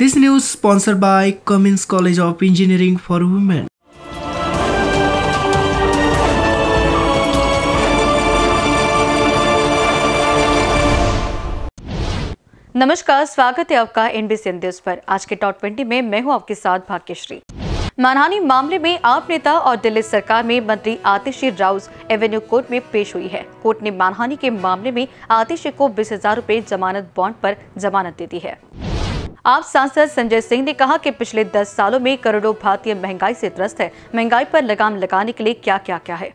This news sponsored by Cummins College of Engineering for Women. नमस्कार, स्वागत है आपका एनबीसी न्यूज पर। आज के टॉप 20 में मैं हूं आपके साथ भाग्यश्री। मानहानि मामले में आप नेता और दिल्ली सरकार में मंत्री आतिशी राउज एवेन्यू कोर्ट में पेश हुई है। कोर्ट ने मानहानि के मामले में आतिशी को 20,000 रुपए जमानत बॉन्ड पर जमानत दे दी है। आप सांसद संजय सिंह ने कहा कि पिछले 10 सालों में करोड़ों भारतीय महंगाई से त्रस्त है। महंगाई पर लगाम लगाने के लिए क्या क्या क्या है।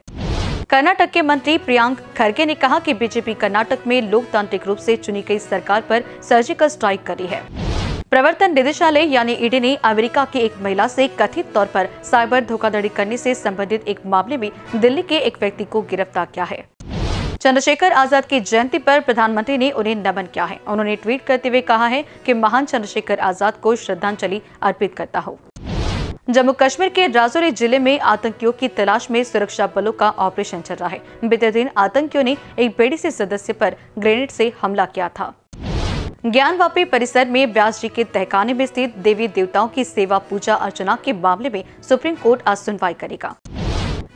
कर्नाटक के मंत्री प्रियांक खरगे ने कहा कि बीजेपी कर्नाटक में लोकतांत्रिक रूप से चुनी गई सरकार पर सर्जिकल स्ट्राइक करी है। प्रवर्तन निदेशालय यानी ईडी ने अमेरिका की एक महिला से कथित तौर पर साइबर धोखाधड़ी करने से संबंधित एक मामले में दिल्ली के एक व्यक्ति को गिरफ्तार किया है। चंद्रशेखर आजाद की जयंती पर प्रधानमंत्री ने उन्हें नमन किया है। उन्होंने ट्वीट करते हुए कहा है कि महान चंद्रशेखर आजाद को श्रद्धांजलि अर्पित करता हूँ। जम्मू कश्मीर के राजौरी जिले में आतंकियों की तलाश में सुरक्षा बलों का ऑपरेशन चल रहा है। बीते दिन आतंकियों ने एक बेड़ी से सदस्य पर ग्रेनेड से हमला किया था। ज्ञानवापी परिसर में व्यास जी के तहखाने में स्थित देवी देवताओं की सेवा पूजा अर्चना के मामले में सुप्रीम कोर्ट आज सुनवाई करेगा।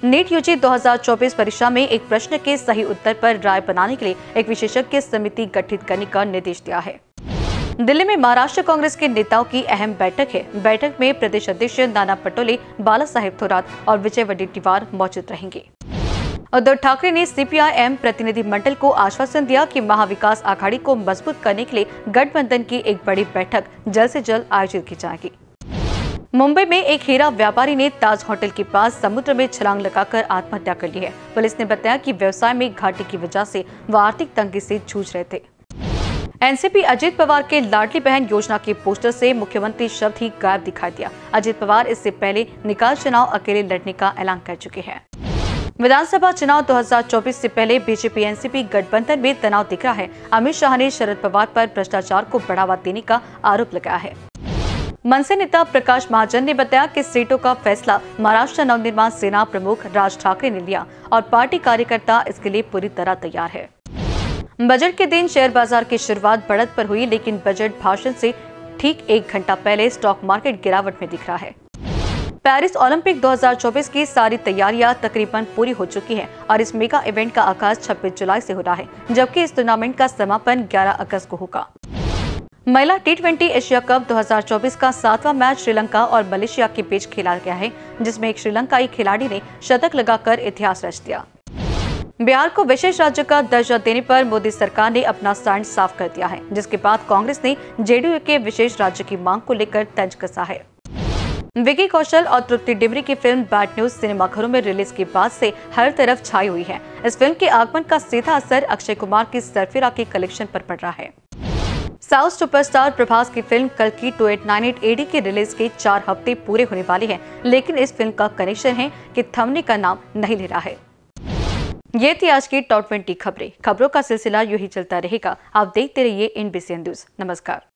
नेट यूजी 2024 परीक्षा में एक प्रश्न के सही उत्तर पर राय बनाने के लिए एक विशेषज्ञ समिति गठित करने का निर्देश दिया है। दिल्ली में महाराष्ट्र कांग्रेस के नेताओं की अहम बैठक है। बैठक में प्रदेश अध्यक्ष नाना पटोले, बाला साहेब थोरात और विजय वडेटिवार मौजूद रहेंगे। उद्धव ठाकरे ने सीपीआईएम प्रतिनिधिमंडल को आश्वासन दिया कि महाविकास आघाड़ी को मजबूत करने के लिए गठबंधन की एक बड़ी बैठक जल्द से जल्द आयोजित की जाएगी। मुंबई में एक हीरा व्यापारी ने ताज होटल के पास समुद्र में छलांग लगाकर आत्महत्या कर ली है। पुलिस ने बताया कि व्यवसाय में घाटे की वजह से वह आर्थिक तंगी से जूझ रहे थे। एनसीपी अजीत पवार के लाडली बहन योजना के पोस्टर से मुख्यमंत्री शब्द ही गायब दिखाई दिया। अजीत पवार इससे पहले निकाय चुनाव अकेले लड़ने का ऐलान कर चुके हैं। विधानसभा चुनाव 2024 से पहले बीजेपी एनसीपी गठबंधन में तनाव दिख रहा है। अमित शाह ने शरद पवार पर भ्रष्टाचार को बढ़ावा देने का आरोप लगाया है। मनसे नेता प्रकाश महाजन ने बताया कि सीटों का फैसला महाराष्ट्र नव निर्माण सेना प्रमुख राज ठाकरे ने लिया और पार्टी कार्यकर्ता इसके लिए पूरी तरह तैयार है। बजट के दिन शेयर बाजार की शुरुआत बढ़त पर हुई, लेकिन बजट भाषण से ठीक 1 घंटा पहले स्टॉक मार्केट गिरावट में दिख रहा है। पेरिस ओलम्पिक 2024 की सारी तैयारियां तकरीबन पूरी हो चुकी हैं और इस मेगा इवेंट का आगाज 26 जुलाई से हो रहा है, जबकि इस टूर्नामेंट का समापन 11 अगस्त को होगा। महिला T20 एशिया कप 2024 का 7वां मैच श्रीलंका और मलेशिया के बीच खेला गया है, जिसमें एक श्रीलंकाई खिलाड़ी ने शतक लगाकर इतिहास रच दिया। बिहार को विशेष राज्य का दर्जा देने पर मोदी सरकार ने अपना स्टैंड साफ कर दिया है, जिसके बाद कांग्रेस ने जेडीयू के विशेष राज्य की मांग को लेकर तंज कसा है। विकी कौशल और तृप्ति डिबरी की फिल्म बैड न्यूज सिनेमाघरों में रिलीज के बाद से हर तरफ छाई हुई है। इस फिल्म के आगमन का सीधा असर अक्षय कुमार की सरफिरा के कलेक्शन पर पड़ रहा है। साउथ सुपरस्टार प्रभास की फिल्म कल की टू 8 9 8 AD के रिलीज के 4 हफ्ते पूरे होने वाले हैं, लेकिन इस फिल्म का कनेक्शन है कि थमने का नाम नहीं ले रहा है। ये थी आज की टॉप 20 खबरें। खबरों का सिलसिला यूं ही चलता रहेगा। आप देखते रहिए एनबीसी न्यूज। नमस्कार।